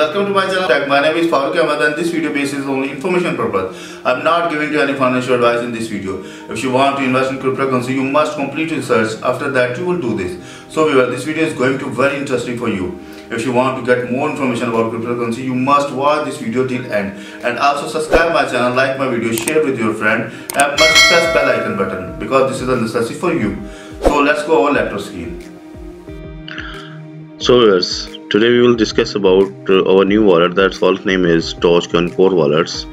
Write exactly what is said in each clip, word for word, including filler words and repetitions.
Welcome to my channel. My name is Faru Kiamat and this video basis only information purpose. I am not giving you any financial advice in this video. If you want to invest in cryptocurrency, you must complete research. After that, you will do this. So viewers, this video is going to be very interesting for you. If you want to get more information about cryptocurrency, you must watch this video till end. And also subscribe my channel, like my video, share with your friend, and must press bell icon button because this is a necessity for you. So let's go over laptop screen. So viewers, today we will discuss about uh, our new wallet that's false name is Dogecoin Core Wallets.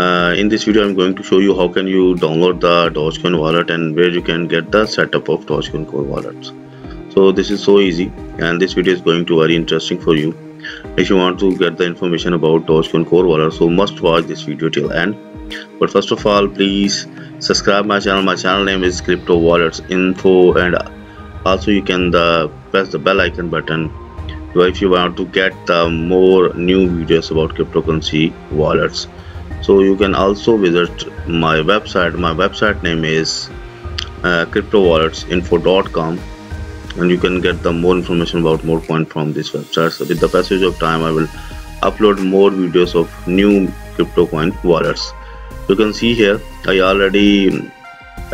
Uh, in this video I'm going to show you how can you download the Dogecoin wallet and where you can get the setup of Dogecoin Core Wallets. So this is so easy and this video is going to be very interesting for you. If you want to get the information about Dogecoin Core Wallet, so must watch this video till end. But first of all, please subscribe my channel. My channel name is Crypto Wallets Info, and also you can uh, press the bell icon button if you want to get the more new videos about cryptocurrency wallets. So you can also visit my website. My website name is uh, crypto wallets info dot com, and you can get the more information about more coin from this website. So with the passage of time, I will upload more videos of new crypto coin wallets. You can see here I already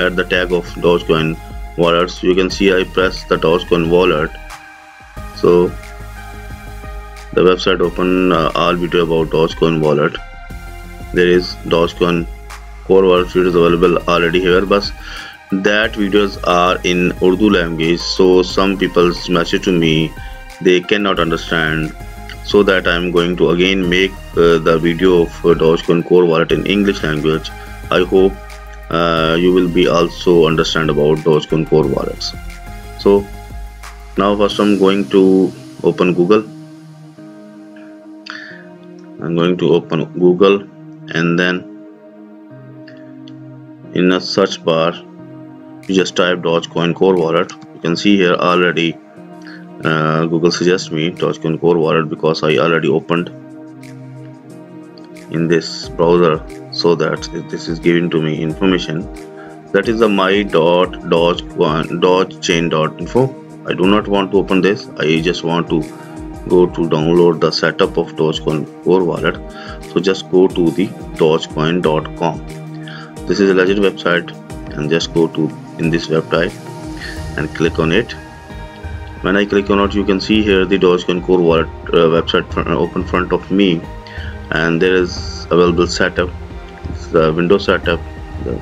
add the tag of Dogecoin wallets. You can see I press the Dogecoin wallet, so the website open uh, all video about Dogecoin wallet. There is Dogecoin Core Wallet video is available already here, but that videos are in Urdu language, so some people's message to me they cannot understand, so that I am going to again make uh, the video of uh, Dogecoin Core Wallet in English language. I hope Uh, you will be also understand about Dogecoin Core Wallets. So now first I'm going to open Google. I'm going to open Google, and then in a search bar you just type Dogecoin Core Wallet. You can see here already uh, Google suggests me Dogecoin Core Wallet because I already opened in this browser, so that this is given to me information that is the my dot dogecoin dot chain dot info. I do not want to open this. I just want to go to download the setup of Dogecoin Core Wallet. So just go to the dogecoin dot com. This is a legit website, and just go to in this website and click on it. When I click on it, you can see here the Dogecoin Core Wallet uh, website front, uh, open front of me, and there is available setup. It's the Windows setup, the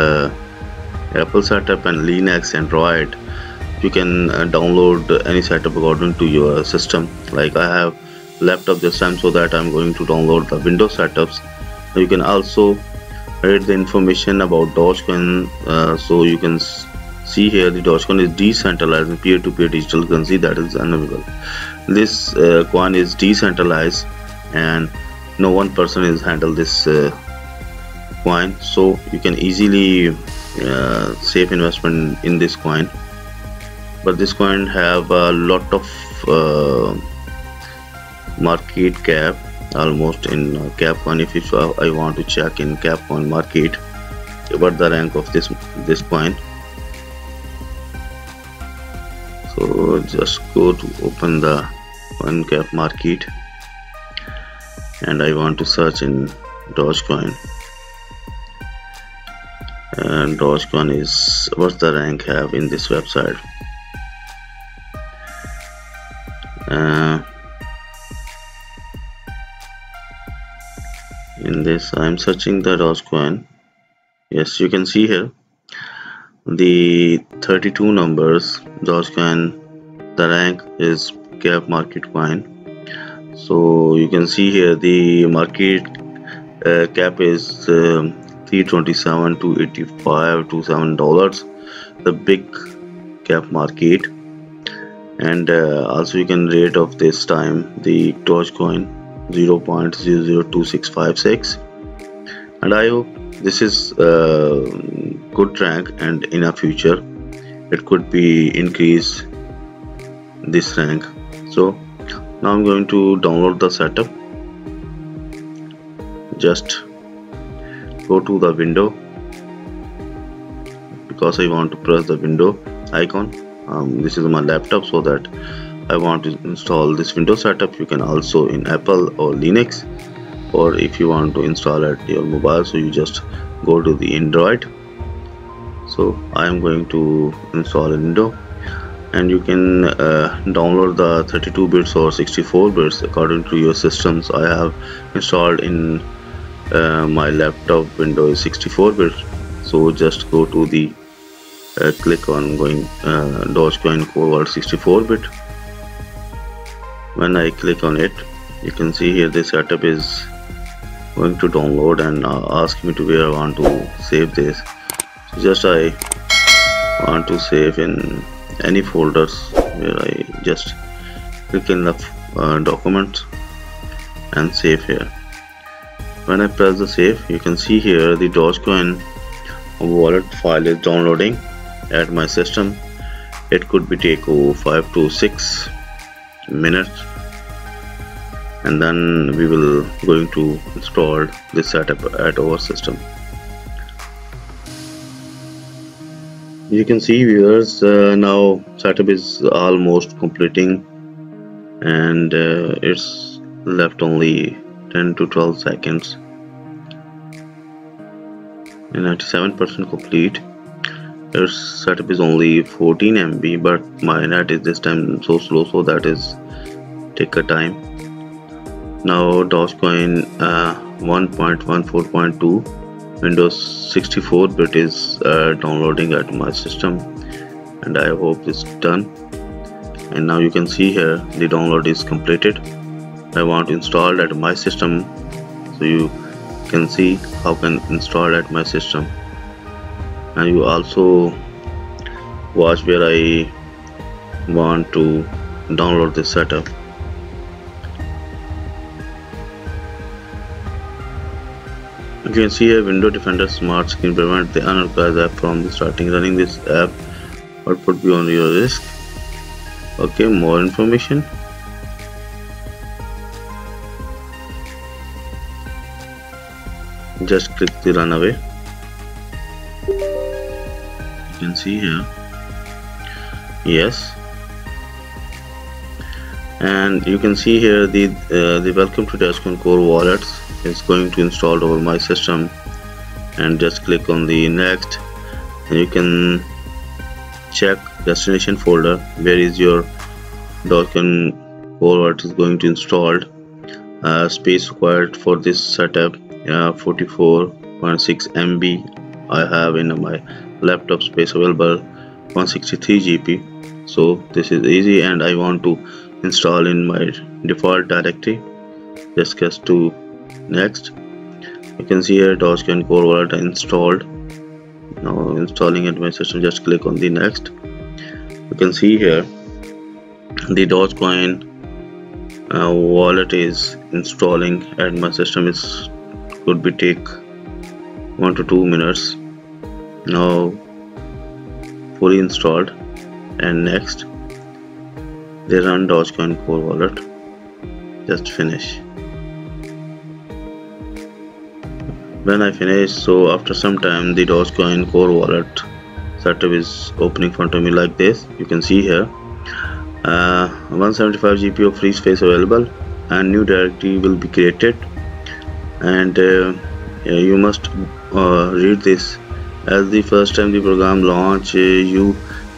uh, Apple setup, and Linux, Android. You can uh, download any setup according to your system. Like I have laptop this time, so that I'm going to download the Windows setups. You can also read the information about Dogecoin. Uh, so you can see here the Dogecoin is decentralized peer-to-peer digital currency that is unavailable. This uh, coin is decentralized, and no one person is handle this uh, coin, so you can easily uh, save investment in this coin. But this coin have a lot of uh, market cap, almost in uh, cap coin. If you, uh, I want to check in cap coin market what the rank of this this coin. So just go to open the coin cap market, and I want to search in Dogecoin, and Dogecoin is what's the rank have in this website. Uh, in this I'm searching the Dogecoin. Yes, you can see here the thirty-two numbers Dogecoin, the rank is cap market coin. So you can see here the market uh, cap is uh, three twenty-seven to eighty-five to seven dollars, the big cap market. And uh, also you can rate of this time the Dogecoin zero point zero zero two six five six, and I hope this is uh, good rank, and in a future it could be increased this rank. So now I'm going to download the setup. Just go to the window because I want to press the window icon. Um, this is my laptop, so that I want to install this Windows setup, you can also in Apple or Linux, or if you want to install at your mobile, so you just go to the Android. So I am going to install Windows, and you can uh, download the thirty-two bits or sixty-four bits according to your systems. I have installed in uh, my laptop Windows sixty-four bits, so just go to the Uh, click on going uh, Dogecoin Core Wallet sixty-four bit. When I click on it, you can see here this setup is going to download and uh, ask me to where I want to save this. So just I want to save in any folders, where I just click in the uh, documents and save here. When I press the save, you can see here the Dogecoin Wallet file is downloading at my system. It could be take oh, five to six minutes, and then we will going to install this setup at our system. You can see viewers, uh, now setup is almost completing, and uh, it's left only ten to twelve seconds. ninety-seven percent complete. Your setup is only fourteen M B, but my net is this time so slow, so that is take a time. Now Dogecoin uh, one point one four point two Windows sixty-four bit is uh, downloading at my system, and I hope it's done. And now you can see here the download is completed. I want to install at my system, so you can see how can install at my system. And you also watch where I want to download this setup. You can see a Windows Defender Smart Screen prevent the unauthorized app from starting running. This app would put you on your risk. Okay, more information. Just click the run away. You can see here yes, and you can see here the uh, the welcome to Dogecoin Core Wallets is going to install over my system, and just click on the next, and you can check destination folder where is your Dogecoin Core Wallet is going to installed. Uh, space required for this setup Uh, forty-four point six M B I have in my laptop. Space available one sixty-three G B, so this is easy. And I want to install in my default directory. Just press to next. You can see here Dogecoin Core Wallet installed, now installing at my system. Just click on the next. You can see here the Dogecoin uh, wallet is installing at my system. Is could be take one to two minutes. Now fully installed, and next they run Dogecoin Core Wallet. Just finish. When I finish, so after some time the Dogecoin Core Wallet setup is opening in front of me like this. You can see here uh, one seventy-five G B of free space available, and new directory will be created. And uh, you must uh, read this as the first time the program launch. Uh, you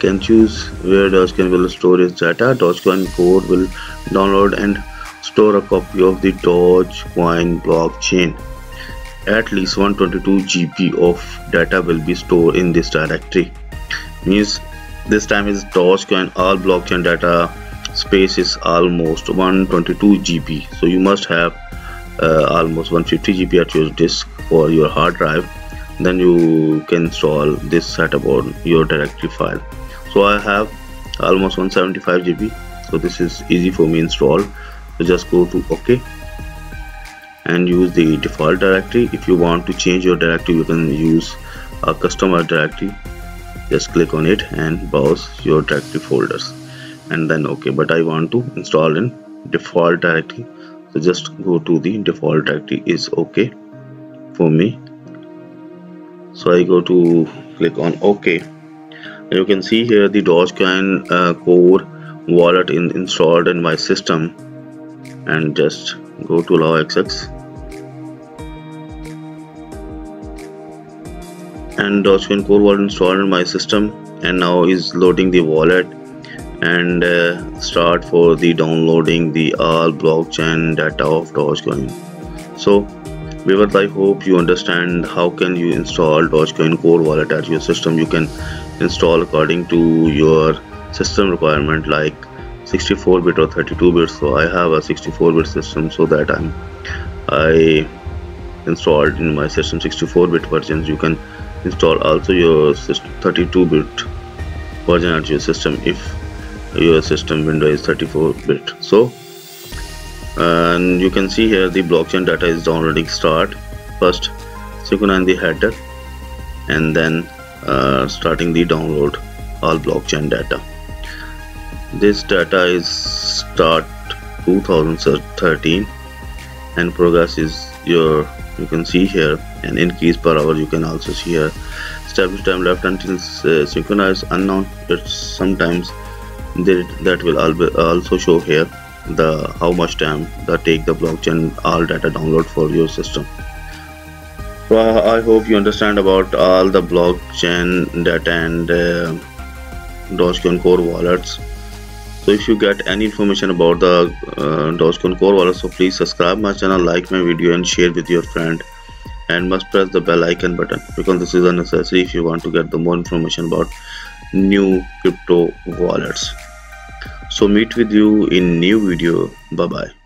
can choose where Dogecoin will store its data. Dogecoin Core will download and store a copy of the Dogecoin blockchain. At least one twenty-two G B of data will be stored in this directory. Means this time is Dogecoin all blockchain data space is almost one twenty-two G B, so you must have Uh, almost one fifty G B at your disk or your hard drive. Then you can install this setup on your directory file. So I have almost one seventy-five G B, so this is easy for me install. So just go to OK and use the default directory. If you want to change your directory, you can use a custom directory. Just click on it and browse your directory folders, and then OK. But I want to install in default directory, so just go to the default directory is okay for me. So I go to click on OK. You can see here the Dogecoin uh, Core wallet in, installed in my system, and just go to allow access. And Dogecoin Core Wallet installed in my system, and now is loading the wallet, and uh, start for the downloading the all blockchain data of Dogecoin. So viewers, I hope you understand how can you install Dogecoin Core Wallet at your system. You can install according to your system requirement, like sixty-four bit or thirty-two bit. So I have a sixty-four bit system, so that I'm I installed in my system sixty-four bit versions. You can install also your thirty-two bit version at your system if your system window is thirty-four bit. So and you can see here the blockchain data is downloading. Start first synchronize the header, and then uh, starting the download all blockchain data. This data is start two thousand thirteen, and progress is your, you can see here, and increase per hour you can also see here. Established time left until uh, synchronized unknown, but sometimes they, that will also show here the how much time that take the blockchain all data download for your system. So I, I hope you understand about all the blockchain data and uh, Dogecoin Core Wallets. So if you get any information about the uh, Dogecoin Core Wallet, so please subscribe my channel, like my video, and share with your friend, and must press the bell icon button, because this is unnecessary if you want to get the more information about new crypto wallets. So meet with you in new video. Bye bye.